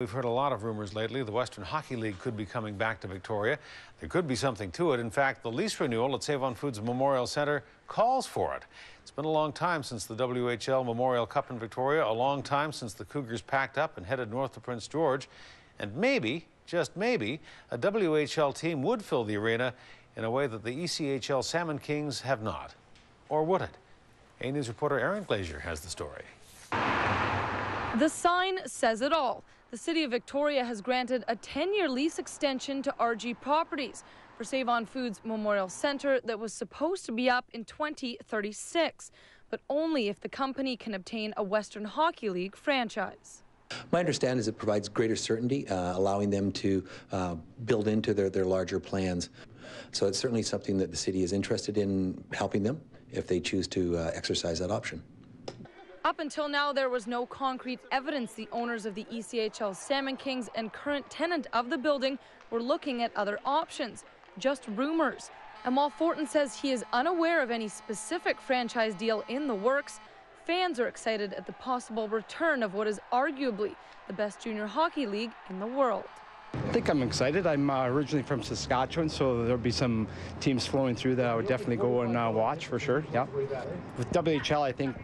We've heard a lot of rumors lately. The Western Hockey League could be coming back to Victoria. There could be something to it. In fact, the lease renewal at Save-On-Foods Memorial Centre calls for it. It's been a long time since the WHL Memorial Cup in Victoria, a long time since the Cougars packed up and headed north to Prince George. And maybe, just maybe, a WHL team would fill the arena in a way that the ECHL Salmon Kings have not. Or would it? A News reporter Erin Glazier has the story. The sign says it all. The City of Victoria has granted a 10-year lease extension to RG Properties for Save-On-Foods Memorial Centre that was supposed to be up in 2036, but only if the company can obtain a Western Hockey League franchise. My understanding is it provides greater certainty, allowing them to build into their larger plans. So it's certainly something that the city is interested in helping them if they choose to exercise that option. Up until now, there was no concrete evidence the owners of the ECHL Salmon Kings and current tenant of the building were looking at other options, just rumors. And while Fortin says he is unaware of any specific franchise deal in the works, fans are excited at the possible return of what is arguably the best junior hockey league in the world. I think I'm excited. I'm originally from Saskatchewan, so there'll be some teams flowing through that I would definitely go and watch for sure. Yeah. With WHL, I think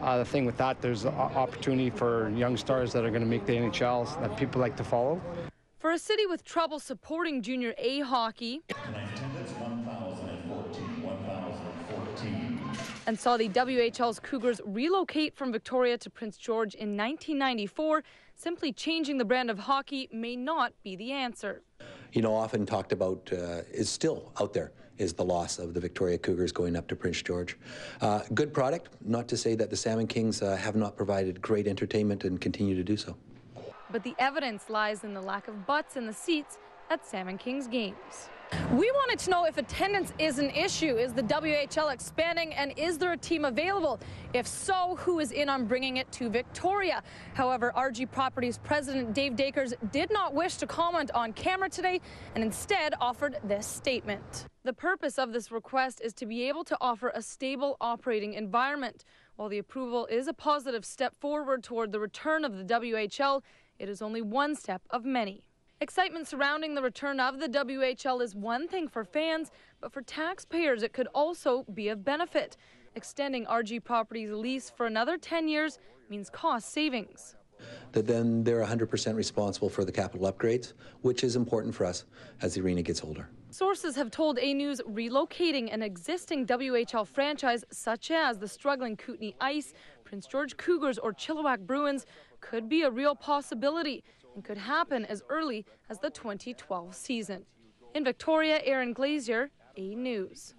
the thing with that, there's opportunity for young stars that are going to make the NHLs that people like to follow. For a city with trouble supporting junior A hockey, and saw the WHL's Cougars relocate from Victoria to Prince George in 1994, simply changing the brand of hockey may not be the answer. You know, often talked about, is still out there, is the loss of the Victoria Cougars going up to Prince George. Good product, not to say that the Salmon Kings have not provided great entertainment and continue to do so. But the evidence lies in the lack of butts in the seats at Salmon Kings games. We wanted to know if attendance is an issue. Is the WHL expanding and is there a team available? If so, who is in on bringing it to Victoria? However, RG Properties President Dave Dakers did not wish to comment on camera today and instead offered this statement. The purpose of this request is to be able to offer a stable operating environment. While the approval is a positive step forward toward the return of the WHL, it is only one step of many. Excitement surrounding the return of the WHL is one thing for fans, but for taxpayers it could also be of benefit. Extending RG Properties' lease for another 10 years means cost savings. That then they're 100% responsible for the capital upgrades, which is important for us as the arena gets older. Sources have told A News relocating an existing WHL franchise such as the struggling Kootenay Ice, Prince George Cougars or Chilliwack Bruins could be a real possibility and could happen as early as the 2012 season. In Victoria, Erin Glazier, A News.